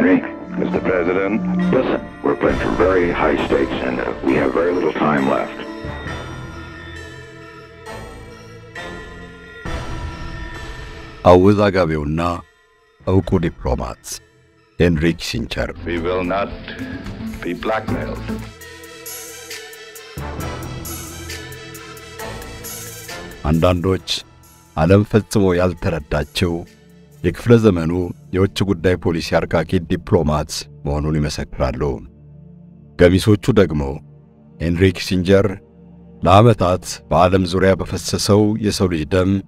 Henry. Mr. President. Listen, we're playing for very high stakes, and we have very little time left. Awuzagavuna, Auku diplomats, Henry Kissinger. We will not be blackmailed. Andandoch, Adam Fetsumo Yalteradacho, Yekflezamenu, Yochugudai Polisiarkaki diplomats, Monunimesacrado. Gamisochu Dagmo, Henry Kissinger, Lamatat, Badam Zurea Bafesso, Yesolidem.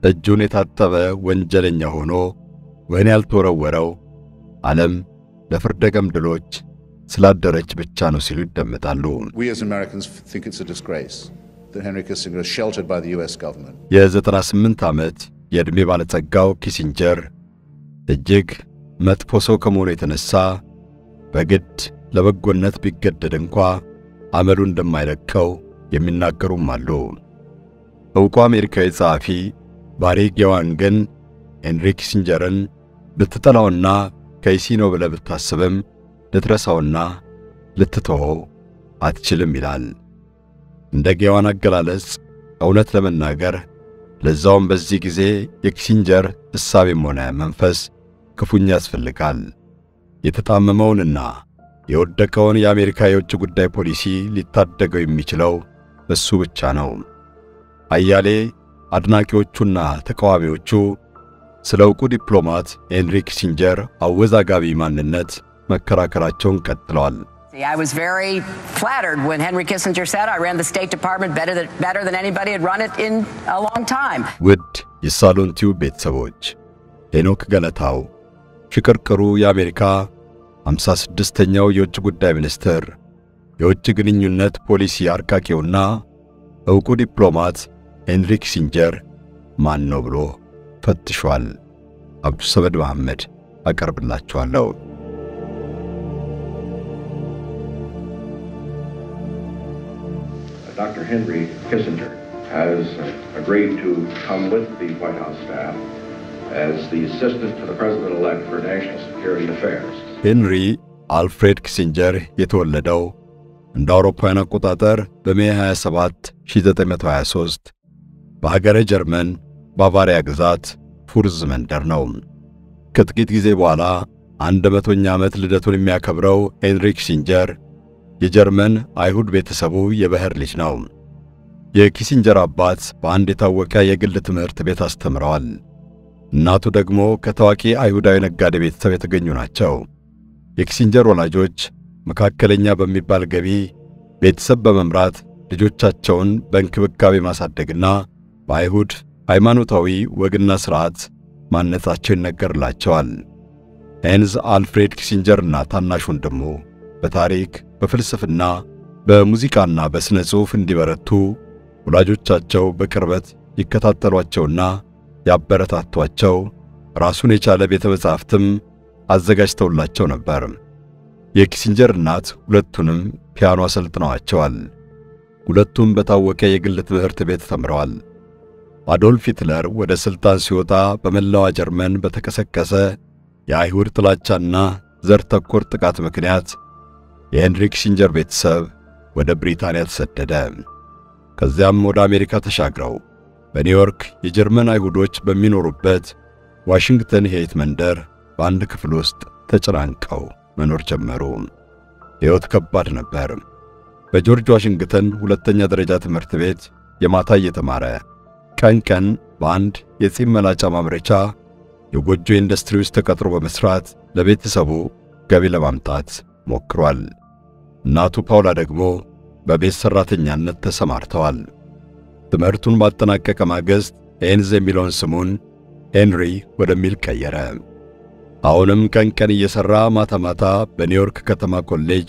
The Junit Tava when Jelen Yahono, when El Toro Wero, Alam, the Ferdegam de Roch, Slad the Rich Bichano Siludam Metalun. We as Americans think it's a disgrace that Henry Kissinger is sheltered by the US government. Yes, the Transmentamet, Yed Mivaletagao Kissinger, the Jig, Met Poso Camurit and Essa, Baget, Lavagunet Biget de Denqua, Amerunda Miraco, Yeminakarum Malone. Oquamirka is Afi. Barik Yoangen, Henry Kissingeran, Littalona, Caisino Velvetasabem, Litrasona, Littato, at Chilimiral. The Gewana Galales, Oletleman Nagar, Le Zombe Zigze, Kissinger, the Savimona Memphis, Cofunias Felical. Itatamamona, Yodaconi Americayo Chugude Polici, Littadego Michelo, the Suet Channel. Ayale. አድናቂዎቹና ተቃዋሚዎቹ ስለ ዕውቁ ዲፕሎማት ሄንሪ ኪሲንጀር አወዛጋቢ ማንነት መከራከራቸውን ቀጥለዋል። I was very flattered when Henry Kissinger said I ran the State Department better than anybody had run it in a long time. ውድ የሳሎንቲው ቤተሰቦች ሄኖክ ገለታው ሽክርክሩ የአሜሪካ 56ኛው የውጭ ጉዳይ ሚኒስትር የውጭ ግንኙነት ፖሊሲ አርቃቂውና ዕውቁ ዲፕሎማት Henry Kissinger ማን ነው ብሎ ፈትሿል። አብዱሰመድ መሐመድ አቀርብላችኋለሁ። Dr. Henry Kissinger has agreed to come with the White House staff as the assistant to the president-elect for national security affairs. Henry Alfred Kissinger የተወለደው እንደ አውሮፓውያን አቆጣጠር በሜይ 27 1923 በሀገረ ጀርመን ባቫሪያ ግዛት ፉርዝ መንደር ነው። ከጥቂት ጊዜ በኋላ 100ኛ ዓመት ልደቱን የሚያከብረው ሄንሪ ኪሲንጀር የጀርመን አይሁድ ቤተሰቡ የባህር ልጅ ነው። የኪሲንጀር አባት በአንድ የታወቀ የግል ትምህርት ቤት አስተምረዋል። እናቱ ደግሞ ከታዋቂ አይሁዳዊ ነጋዴ ቤተሰብ የተገኙ ናቸው። የኪሲንጀር ወላጆች መካከለኛ በሚባል ገቢ ቤተሰብ በመምራት ልጆቻቸውን በእንክብካቤ ማሳደግና በአይሁድ ሃይማኖታዊ ወግና ሥርዓት ማነጻቸው ይነገርላቸዋል። ሄንዝ አልፍሬድ ኪሲንጀርና ታናሽ ወንድሙ በታሪክ በፍልስፍና በሙዚቃና በስነ ጽሑፍ እንዲበረቱ ወላጆቻቸው በቅርበት ይከታተሏቸውና ያበረታቷቸው ራሱን የቻለ ቤተመጻሕፍትም አዘጋጅተውላቸው ነበር። የኪሲንጀር እናት ሁለቱንም ፒያኖ አሰልጥነዋቸዋል። ሁለቱም በታወቀ የግል ትምህርት ቤት ተምረዋል። አዶልፍ ሂትለር ወደ ስልጣን ሲወጣ በመላዋ ጀርመን በተከሰከሰ የአይሁድ ጥላቻና ዘር ተኮር ጥቃት ምክንያት የሄንሪ ኪሲንጀር ቤተሰብ ወደ ብሪታንያ ተሰደደ። ከዚያም ወደ አሜሪካ ተሻግረው በኒውዮርክ የጀርመን አይሁዶች በሚኖሩበት ዋሽንግተን ሄይት መንደር በአንድ ክፍል ውስጥ ተጨናንቀው መኖር ጀመሩ። ሕይወት ከባድ ነበር። በጆርጅ ዋሽንግተን ሁለተኛ ደረጃ ትምህርት ቤት የማታ የተማረ ካንከን ባንድ የጽም መላጫ ማምረቻ የጎጆ ኢንዱስትሪ ውስጥ ተቀጥሮ በመስራት ለቤተሰቡ ገቢ ለማምጣት ሞክሯል። እናቱ ፓውላ ደግሞ በቤት ሰራተኛነት ተሰማርተዋል። ትምህርቱን ባጠናቀቀ ማግስት ሄንዝ የሚለውን ስሙን ሄንሪ ወደሚል ቀየረ። አሁንም ካንከን እየሰራ ማታ ማታ በኒውዮርክ ከተማ ኮሌጅ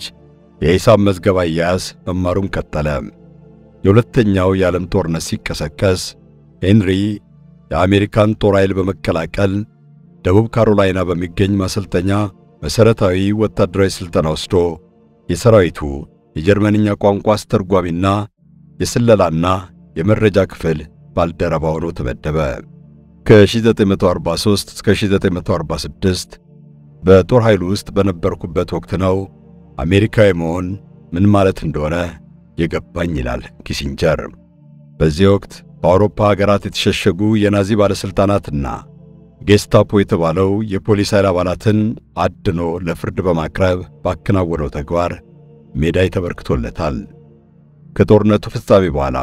የሂሳብ መዝገባ ያስ መማሩን ቀጠለ። የሁለተኛው የዓለም ጦርነት ሲከሰከስ ሄንሪ የአሜሪካን ጦር ኃይል በመቀላቀል ደቡብ ካሮላይና በሚገኝ ማሰልጠኛ መሰረታዊ ወታደራዊ ስልጠና ወስዶ የሰራዊቱ የጀርመንኛ ቋንቋ አስተርጓሚና የስለላና የመረጃ ክፍል ባልደረባ ሆኖ ተመደበ። ከ1943 እስከ 1946 በጦር ኃይል ውስጥ በነበርኩበት ወቅት ነው አሜሪካዊ መሆን ምን ማለት እንደሆነ የገባኝ ይላል ኪሲንጀር። በዚህ ወቅት በአውሮፓ ሀገራት የተሸሸጉ የናዚ ባለስልጣናትና ጌስታፖ የተባለው የፖሊስ ኃይል አባላትን አድኖ ለፍርድ በማቅረብ ባከናወነው ተግባር ሜዳይ ተበርክቶለታል። ከጦርነቱ ፍጻሜ በኋላ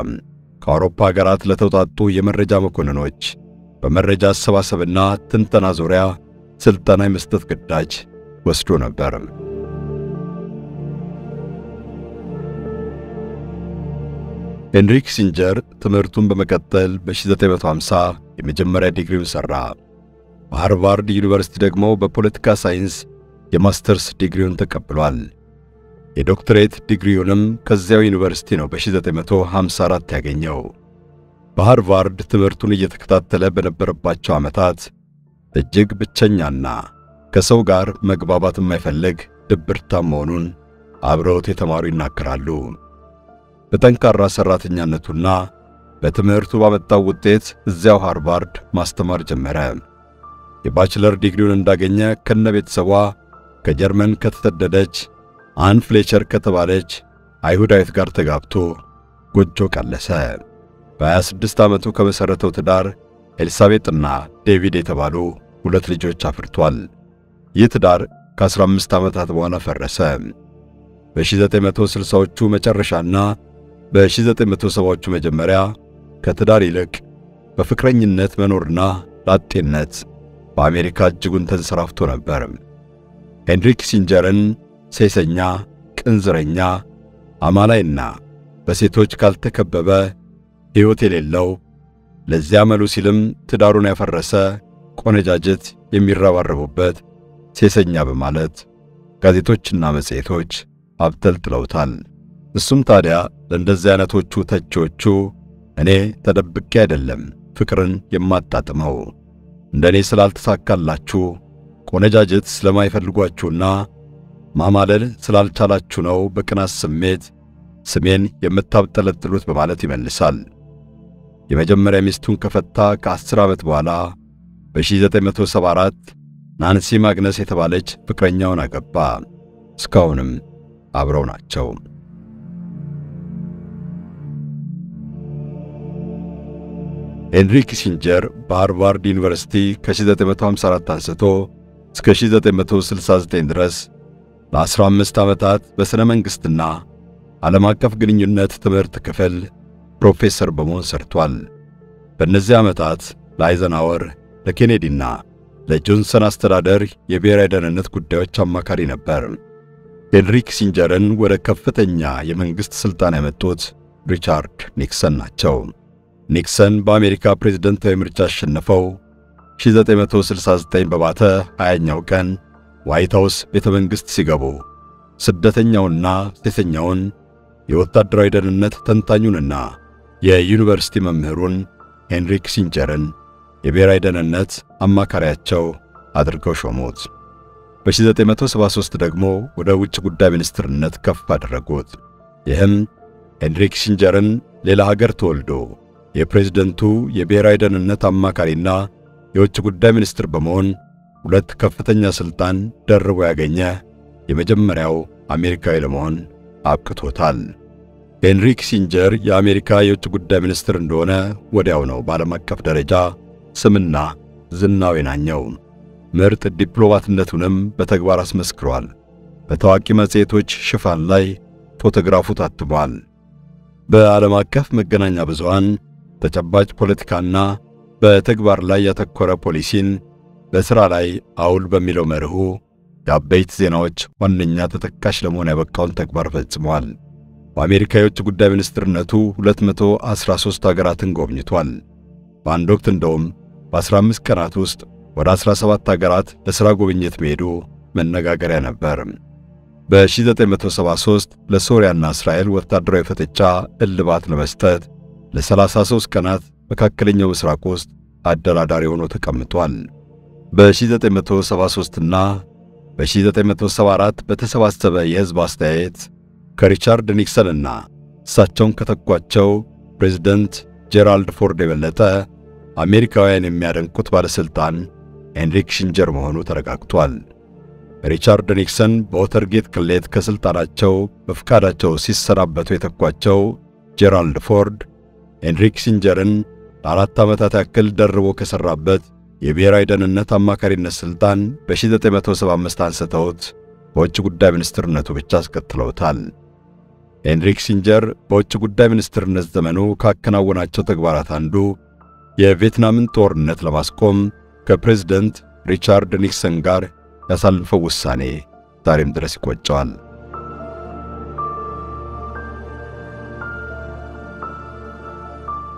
ከአውሮፓ ሀገራት ለተውጣጡ የመረጃ መኮንኖች በመረጃ አሰባሰብና ትንተና ዙሪያ ስልጠና መስጠት ግዳጅ ወስዶ ነበር። ሄንሪ ኪሲንጀር ትምህርቱን በመቀጠል በ1950 የመጀመሪያ ዲግሪውን ሰራ። በሃርቫርድ ዩኒቨርሲቲ ደግሞ በፖለቲካ ሳይንስ የማስተርስ ዲግሪውን ተቀብሏል። የዶክተሬት ዲግሪውንም ከዚያው ዩኒቨርሲቲ ነው በ1954 ያገኘው። በሃርቫርድ ትምህርቱን እየተከታተለ በነበረባቸው አመታት እጅግ ብቸኛና ከሰው ጋር መግባባት የማይፈልግ ድብርታም መሆኑን አብረውት የተማሩ ይናገራሉ። በጠንካራ ሰራተኛነቱና በትምህርቱ ባመጣው ውጤት እዚያው ሃርቫርድ ማስተማር ጀመረ። የባችለር ዲግሪውን እንዳገኘ ከነቤተሰቧ ከጀርመን ከተሰደደች አን ፍሌቸር ከተባለች አይሁዳዊት ጋር ተጋብቶ ጎጆ ቀለሰ። በ26 ዓመቱ ከመሰረተው ትዳር ኤልሳቤጥና ዴቪድ የተባሉ ሁለት ልጆች አፍርቷል። ይህ ትዳር ከ15 ዓመታት በኋላ ፈረሰ። በ1960ዎቹ መጨረሻና በ1970ዎቹ መጀመሪያ ከትዳር ይልቅ በፍቅረኝነት መኖርና ላጤነት በአሜሪካ እጅጉን ተንሰራፍቶ ነበር። ሄንሪ ኪሲንጀርን ሴሰኛ፣ ቅንዝረኛ፣ አማላይና በሴቶች ካልተከበበ ሕይወት የሌለው ለዚያ መሉ ሲልም ትዳሩን ያፈረሰ ቆነጃጀት የሚራባረቡበት ሴሰኛ በማለት ጋዜጦችና መጽሔቶች አብጠልጥለውታል። እሱም ታዲያ ለእንደዚህ አይነቶቹ ተቺዎቹ እኔ ተደብቄ አይደለም ፍቅርን የማጣጥመው እንደኔ ስላልተሳካላችሁ ቆነጃጀት ስለማይፈልጓችሁና ማማለል ስላልቻላችሁ ነው በቅናት ስሜት ስሜን የምታብጠለጥሉት በማለት ይመልሳል። የመጀመሪያ ሚስቱን ከፈታ ከ10 ዓመት በኋላ በ1974 ናንሲ ማግነስ የተባለች ፍቅረኛውን አገባ። እስካሁንም አብረው ናቸው። ሄንሪ ኪሲንጀር በሃርቫርድ ዩኒቨርሲቲ ከ1954 አንስቶ እስከ 1969 ድረስ ለ15 ዓመታት በሥነ መንግሥትና ዓለም አቀፍ ግንኙነት ትምህርት ክፍል ፕሮፌሰር በመሆን ሰርቷል። በእነዚህ ዓመታት ለአይዘናወር፣ ለኬኔዲና ለጆንሰን አስተዳደር የብሔራዊ ደህንነት ጉዳዮች አማካሪ ነበር። ሄንሪ ኪሲንጀርን ወደ ከፍተኛ የመንግስት ስልጣን ያመጡት ሪቻርድ ኒክሰን ናቸው። ኒክሰን በአሜሪካ ፕሬዝዳንታዊ ምርጫ አሸንፈው 1969 በባተ 20ኛው ቀን ዋይት ሃውስ ቤተ መንግስት ሲገቡ ስደተኛውና ሴተኛውን የወታደራዊ ደህንነት ተንታኙንና የዩኒቨርሲቲ መምህሩን ሄንሪ ኪሲንጀርን የብሔራዊ ደህንነት አማካሪያቸው አድርገው ሾሙት። በ1973 ደግሞ ወደ ውጭ ጉዳይ ሚኒስትርነት ከፍ አደረጉት። ይህም ሄንሪ ኪሲንጀርን ሌላ ሀገር ተወልዶ የፕሬዝዳንቱ የብሔራዊ ደህንነት አማካሪና የውጭ ጉዳይ ሚኒስትር በመሆን ሁለት ከፍተኛ ስልጣን ደርቦ ያገኘ የመጀመሪያው አሜሪካዊ ለመሆን አብቅቶታል። ሄንሪ ኪሲንጀር የአሜሪካ የውጭ ጉዳይ ሚኒስትር እንደሆነ ወዲያው ነው በዓለም አቀፍ ደረጃ ስምና ዝናው የናኘው። ምርጥ ዲፕሎማትነቱንም በተግባር አስመስክሯል። በታዋቂ መጽሔቶች ሽፋን ላይ ፎቶግራፉ ታትሟል። በዓለም አቀፍ መገናኛ ብዙሃን ተጨባጭ ፖለቲካና በተግባር ላይ ያተኮረ ፖሊሲን በሥራ ላይ አውል በሚለው መርሁ የአበይት ዜናዎች ዋነኛ ተጠቃሽ ለመሆን ያበቃውን ተግባር ፈጽሟል። በአሜሪካ የውጭ ጉዳይ ሚኒስትርነቱ 213 ሀገራትን ጎብኝቷል። በአንድ ወቅት እንደውም በ15 ቀናት ውስጥ ወደ 17 ሀገራት ለሥራ ጉብኝት መሄዱ መነጋገሪያ ነበር። በ1973 ለሶሪያና እስራኤል ወታደራዊ ፍጥጫ እልባት ለመስጠት ለ33 ቀናት መካከለኛው ምስራቅ ውስጥ አደራዳሪ ሆኖ ተቀምጧል። በ1973 እና በ1974 በተሰባሰበ የህዝብ አስተያየት ከሪቻርድ ኒክሰንና እሳቸውን ከተኳቸው ፕሬዝዳንት ጄራልድ ፎርድ የበለጠ አሜሪካውያን የሚያደንቁት ባለስልጣን ሄንሪ ኪሲንጀር መሆኑ ተረጋግጧል። ሪቻርድ ኒክሰን በኦተርጌት ክሌት ከስልጣናቸው በፍቃዳቸው ሲሰራበቱ የተቋቸው ጀራልድ ፎርድ ሄንሪ ኪሲንጀርን ለአራት ዓመታት ያክል ደርቦ ከሰራበት የብሔራዊ ደህንነት አማካሪነት ስልጣን በ1975 አንስተውት በውጭ ጉዳይ ሚኒስትርነቱ ብቻ አስቀጥለውታል። ሄንሪ ኪሲንጀር በውጭ ጉዳይ ሚኒስትርነት ዘመኑ ካከናወናቸው ተግባራት አንዱ የቪየትናምን ጦርነት ለማስቆም ከፕሬዝዳንት ሪቻርድ ኒክሰን ጋር ያሳለፈው ውሳኔ ዛሬም ድረስ ይቆጨዋል።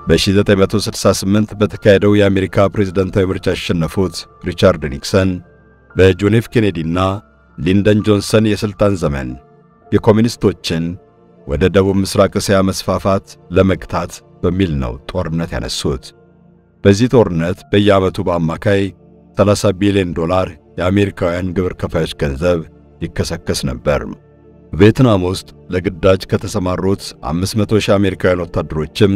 በ1968 በተካሄደው የአሜሪካ ፕሬዝዳንታዊ ምርጫ ያሸነፉት ሪቻርድ ኒክሰን በጆን ኤፍ ኬኔዲና ሊንደን ጆንሰን የስልጣን ዘመን የኮሚኒስቶችን ወደ ደቡብ ምስራቅ እስያ መስፋፋት ለመግታት በሚል ነው ጦርነት ያነሱት። በዚህ ጦርነት በየዓመቱ በአማካይ $30 ቢሊዮን የአሜሪካውያን ግብር ከፋዮች ገንዘብ ይከሰከስ ነበር። ቪየትናም ውስጥ ለግዳጅ ከተሰማሩት 500,000 አሜሪካውያን ወታደሮችም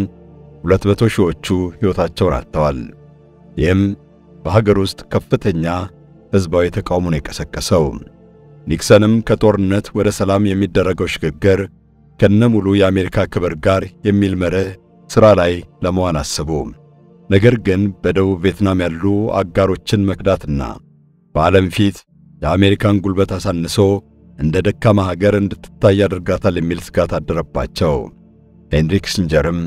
200,000ዎቹ ሕይወታቸውን አጥተዋል። ይህም በሀገር ውስጥ ከፍተኛ ሕዝባዊ ተቃውሞን የቀሰቀሰው። ኒክሰንም ከጦርነት ወደ ሰላም የሚደረገው ሽግግር ከነሙሉ የአሜሪካ ክብር ጋር የሚል መርህ ሥራ ላይ ለማዋል አሰቡ። ነገር ግን በደቡብ ቪየትናም ያሉ አጋሮችን መክዳትና በዓለም ፊት የአሜሪካን ጉልበት አሳንሶ እንደ ደካማ ሀገር እንድትታይ ያደርጋታል የሚል ስጋት አደረባቸው። ሄንሪ ኪሲንጀርም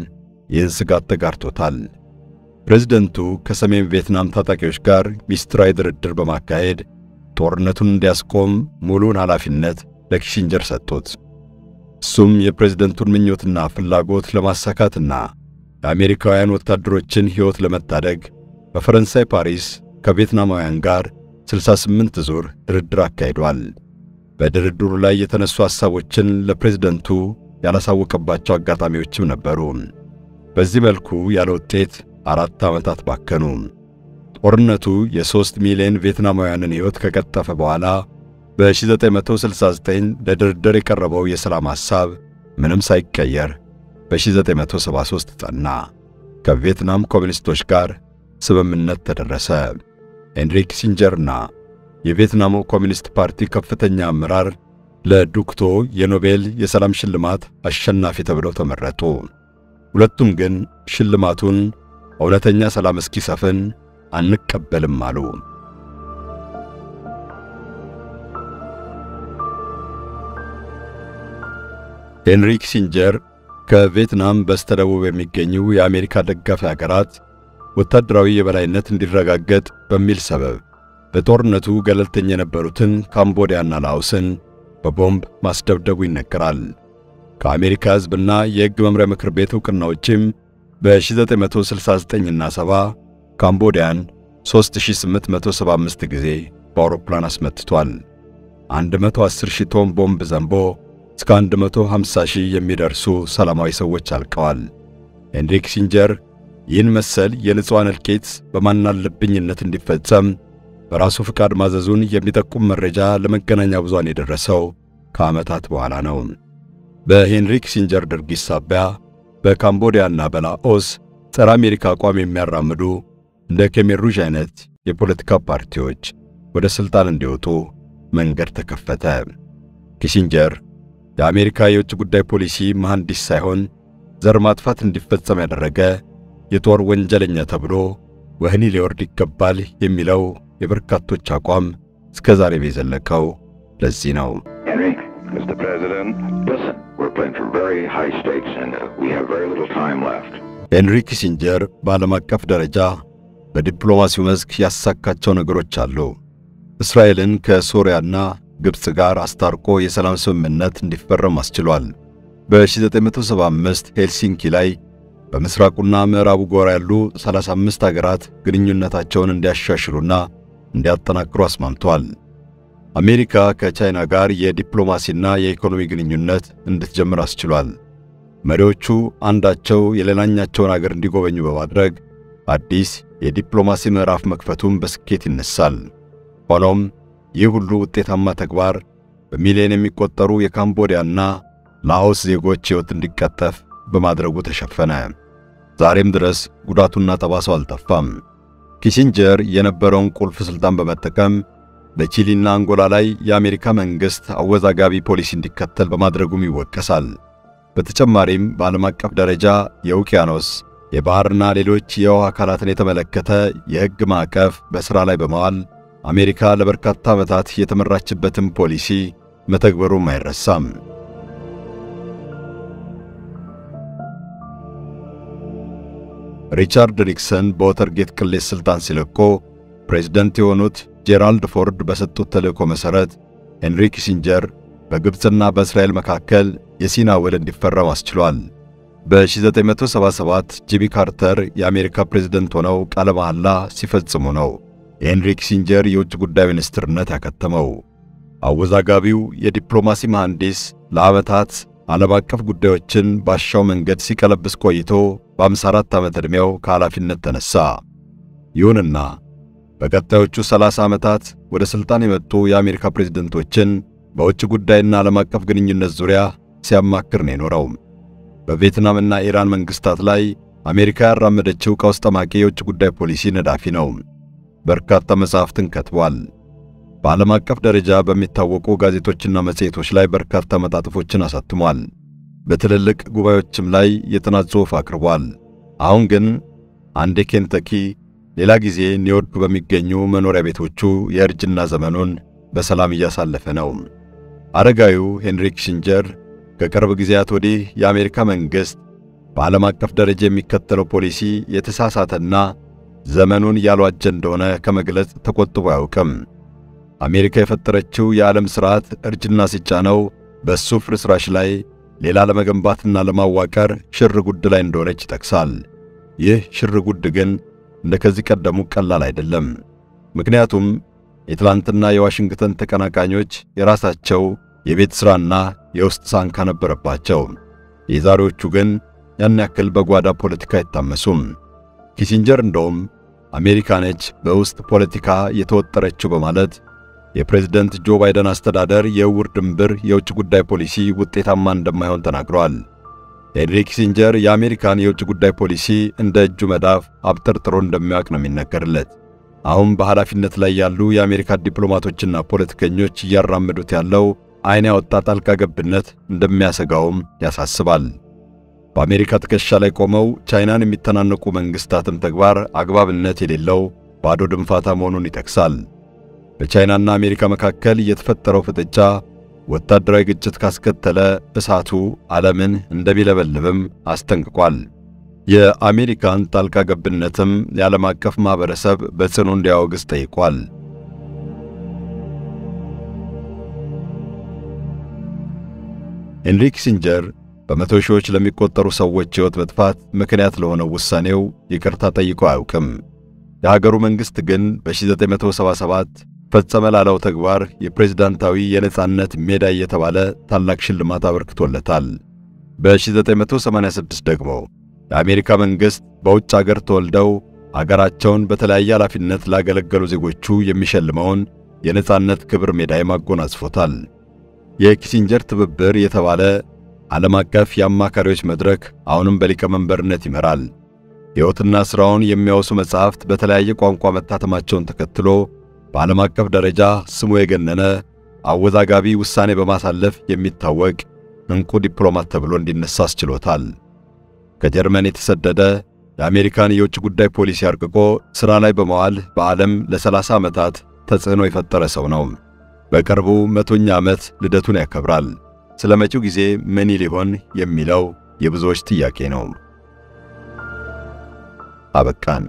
ይህን ስጋት ተጋርቶታል። ፕሬዝዳንቱ ከሰሜን ቪየትናም ታጣቂዎች ጋር ሚስጥራዊ ድርድር በማካሄድ ጦርነቱን እንዲያስቆም ሙሉውን ኃላፊነት ለኪሲንጀር ሰጡት። እሱም የፕሬዝዳንቱን ምኞትና ፍላጎት ለማሳካትና የአሜሪካውያን ወታደሮችን ሕይወት ለመታደግ በፈረንሳይ ፓሪስ ከቪየትናማውያን ጋር 68 ዙር ድርድር አካሂዷል። በድርድሩ ላይ የተነሱ ሐሳቦችን ለፕሬዝዳንቱ ያላሳወቀባቸው አጋጣሚዎችም ነበሩ። በዚህ መልኩ ያለ ውጤት 4 ዓመታት ባከኑ። ጦርነቱ የ3 ሚሊዮን ቪየትናማውያንን ሕይወት ከቀጠፈ በኋላ በ1969 ለድርድር የቀረበው የሰላም ሐሳብ ምንም ሳይቀየር በ1973 ጸና። ከቪየትናም ኮሚኒስቶች ጋር ስምምነት ተደረሰ። ሄንሪ ኪሲንጀርና የቪየትናሙ ኮሚኒስት ፓርቲ ከፍተኛ አመራር ለዱክቶ የኖቤል የሰላም ሽልማት አሸናፊ ተብለው ተመረጡ። ሁለቱም ግን ሽልማቱን እውነተኛ ሰላም እስኪሰፍን አንቀበልም አሉ። ሄንሪ ኪሲንጀር ከቪየትናም በስተደቡብ የሚገኙ የአሜሪካ ደጋፊ ሀገራት ወታደራዊ የበላይነት እንዲረጋገጥ በሚል ሰበብ በጦርነቱ ገለልተኛ የነበሩትን ካምቦዲያና ላኦስን በቦምብ ማስደብደቡ ይነገራል። ከአሜሪካ ሕዝብና የሕግ መምሪያ ምክር ቤት ዕውቅናዎችም በ1969 እና 70 ካምቦዲያን 3875 ጊዜ በአውሮፕላን አስመትቷል። 110,000 ቶን ቦምብ ዘንቦ እስከ 150,000 የሚደርሱ ሰላማዊ ሰዎች አልቀዋል። ሄንሪ ኪሲንጀር ይህን መሰል የንጹሃን እልቂት በማናለብኝነት እንዲፈጸም በራሱ ፍቃድ ማዘዙን የሚጠቁም መረጃ ለመገናኛ ብዙሃን የደረሰው ከዓመታት በኋላ ነው። በሄንሪ ኪሲንጀር ድርጊት ሳቢያ በካምቦዲያና በላኦስ ጸረ አሜሪካ አቋም የሚያራምዱ እንደ ኬሜን ሩዥ አይነት የፖለቲካ ፓርቲዎች ወደ ስልጣን እንዲወጡ መንገድ ተከፈተ። ኪሲንጀር የአሜሪካ የውጭ ጉዳይ ፖሊሲ መሐንዲስ ሳይሆን ዘር ማጥፋት እንዲፈጸም ያደረገ የጦር ወንጀለኛ ተብሎ ወህኒ ሊወርድ ይገባል የሚለው የበርካቶች አቋም እስከዛሬ የዘለቀው ለዚህ ነው። ሄንሪ ኪሲንጀር በዓለም አቀፍ ደረጃ በዲፕሎማሲው መስክ ያሳካቸው ነገሮች አሉ። እስራኤልን ከሶሪያና ግብጽ ጋር አስታርቆ የሰላም ስምምነት እንዲፈረም አስችሏል። በ1975 ሄልሲንኪ ላይ በምስራቁና ምዕራቡ ጎራ ያሉ 35 ሀገራት ግንኙነታቸውን እንዲያሻሽሉና እንዲያጠናክሩ አስማምቷል። አሜሪካ ከቻይና ጋር የዲፕሎማሲና የኢኮኖሚ ግንኙነት እንድትጀምር አስችሏል። መሪዎቹ አንዳቸው የሌላኛቸውን ሀገር እንዲጎበኙ በማድረግ አዲስ የዲፕሎማሲ ምዕራፍ መክፈቱን በስኬት ይነሳል። ሆኖም ይህ ሁሉ ውጤታማ ተግባር በሚሊዮን የሚቆጠሩ የካምቦዲያና ላኦስ ዜጎች ሕይወት እንዲቀጠፍ በማድረጉ ተሸፈነ። ዛሬም ድረስ ጉዳቱና ጠባሳው አልጠፋም። ኪሲንጀር የነበረውን ቁልፍ ስልጣን በመጠቀም በቺሊና አንጎላ ላይ የአሜሪካ መንግስት አወዛጋቢ ፖሊሲ እንዲከተል በማድረጉም ይወቀሳል። በተጨማሪም በዓለም አቀፍ ደረጃ የውቅያኖስ የባህርና ሌሎች የውሃ አካላትን የተመለከተ የህግ ማዕቀፍ በስራ ላይ በመዋል አሜሪካ ለበርካታ ዓመታት የተመራችበትን ፖሊሲ መተግበሩም አይረሳም። ሪቻርድ ኒክሰን በወተርጌት ቅሌት ስልጣን ሲለቁ ፕሬዝዳንት የሆኑት ጄራልድ ፎርድ በሰጡት ተልእኮ መሰረት ሄንሪ ኪሲንጀር በግብጽና በእስራኤል መካከል የሲና ውል እንዲፈረም አስችሏል። በ1977 ጂቢ ካርተር የአሜሪካ ፕሬዝዳንት ሆነው ቃለ መሐላ ሲፈጽሙ ነው የሄንሪ ኪሲንጀር የውጭ ጉዳይ ሚኒስትርነት ያከተመው። አወዛጋቢው የዲፕሎማሲ መሐንዲስ ለዓመታት ዓለም አቀፍ ጉዳዮችን ባሻው መንገድ ሲቀለብስ ቆይቶ በ54 ዓመት ዕድሜው ከኃላፊነት ተነሳ። ይሁንና በቀጣዮቹ 30 ዓመታት ወደ ስልጣን የመጡ የአሜሪካ ፕሬዝዳንቶችን በውጭ ጉዳይና ዓለም አቀፍ ግንኙነት ዙሪያ ሲያማክር ነው የኖረው። በቪየትናምና ኢራን መንግስታት ላይ አሜሪካ ያራመደችው ቀውስ ጠማቂ የውጭ ጉዳይ ፖሊሲ ነዳፊ ነው። በርካታ መጻሕፍትን ከትቧል። በዓለም አቀፍ ደረጃ በሚታወቁ ጋዜጦችና መጽሔቶች ላይ በርካታ መጣጥፎችን አሳትሟል። በትልልቅ ጉባኤዎችም ላይ የጥናት ጽሑፍ አቅርቧል። አሁን ግን አንዴ ኬንታኪ ሌላ ጊዜ ኒውዮርክ በሚገኙ መኖሪያ ቤቶቹ የእርጅና ዘመኑን በሰላም እያሳለፈ ነው። አረጋዩ ሄንሪ ኪሲንጀር ከቅርብ ጊዜያት ወዲህ የአሜሪካ መንግስት በዓለም አቀፍ ደረጃ የሚከተለው ፖሊሲ የተሳሳተና ዘመኑን ያልዋጀ እንደሆነ ከመግለጽ ተቆጥቦ አያውቅም። አሜሪካ የፈጠረችው የዓለም ስርዓት እርጅና ሲጫነው በሱ ፍርስራሽ ላይ ሌላ ለመገንባትና ለማዋቀር ሽር ጉድ ላይ እንደሆነች ይጠቅሳል። ይህ ሽር ጉድ ግን እንደከዚህ ቀደሙ ቀላል አይደለም። ምክንያቱም የትላንትና የዋሽንግተን ተቀናቃኞች የራሳቸው የቤት ስራና የውስጥ ሳንካ ነበረባቸው። የዛሬዎቹ ግን ያን ያክል በጓዳ ፖለቲካ አይታመሱም። ኪሲንጀር እንደውም አሜሪካ ነች በውስጥ ፖለቲካ የተወጠረችው በማለት የፕሬዝዳንት ጆ ባይደን አስተዳደር የውር ድንብር የውጭ ጉዳይ ፖሊሲ ውጤታማ እንደማይሆን ተናግሯል። ሄንሪ ኪሲንጀር የአሜሪካን የውጭ ጉዳይ ፖሊሲ እንደ እጁ መዳፍ አብጠርጥሮ እንደሚያውቅ ነው የሚነገርለት። አሁን በኃላፊነት ላይ ያሉ የአሜሪካ ዲፕሎማቶችና ፖለቲከኞች እያራመዱት ያለው አይን ያወጣ ጣልቃ ገብነት እንደሚያሰጋውም ያሳስባል። በአሜሪካ ትከሻ ላይ ቆመው ቻይናን የሚተናነቁ መንግስታትም ተግባር አግባብነት የሌለው ባዶ ድንፋታ መሆኑን ይጠቅሳል። በቻይናና አሜሪካ መካከል የተፈጠረው ፍጥጫ ወታደራዊ ግጭት ካስከተለ እሳቱ ዓለምን እንደሚለበልብም አስጠንቅቋል። የአሜሪካን ጣልቃ ገብነትም የዓለም አቀፍ ማህበረሰብ በጽኑ እንዲያወግዝ ጠይቋል። ሄንሪ ኪሲንጀር በመቶ ሺዎች ለሚቆጠሩ ሰዎች ሕይወት መጥፋት ምክንያት ለሆነው ውሳኔው ይቅርታ ጠይቆ አያውቅም። የሀገሩ መንግስት ግን በ1977 ፈጸመ ላለው ተግባር የፕሬዝዳንታዊ የነጻነት ሜዳይ የተባለ ታላቅ ሽልማት አበርክቶለታል። በ1986 ደግሞ የአሜሪካ መንግስት በውጭ ሀገር ተወልደው ሀገራቸውን በተለያየ ኃላፊነት ላገለገሉ ዜጎቹ የሚሸልመውን የነጻነት ክብር ሜዳይ አጎናጽፎታል። የኪሲንጀር ትብብር የተባለ ዓለም አቀፍ የአማካሪዎች መድረክ አሁንም በሊቀመንበርነት ይመራል። ሕይወትና ስራውን የሚያወሱ መጻሕፍት በተለያየ ቋንቋ መታተማቸውን ተከትሎ በዓለም አቀፍ ደረጃ ስሙ የገነነ አወዛጋቢ ውሳኔ በማሳለፍ የሚታወቅ እንቁ ዲፕሎማት ተብሎ እንዲነሳ አስችሎታል። ከጀርመን የተሰደደ የአሜሪካን የውጭ ጉዳይ ፖሊሲ አርቅቆ ስራ ላይ በመዋል በዓለም ለ30 ዓመታት ተጽዕኖ የፈጠረ ሰው ነው። በቅርቡ 100ኛ ዓመት ልደቱን ያከብራል። ስለመጪው ጊዜ ምን ሊሆን የሚለው የብዙዎች ጥያቄ ነው። አበቃን።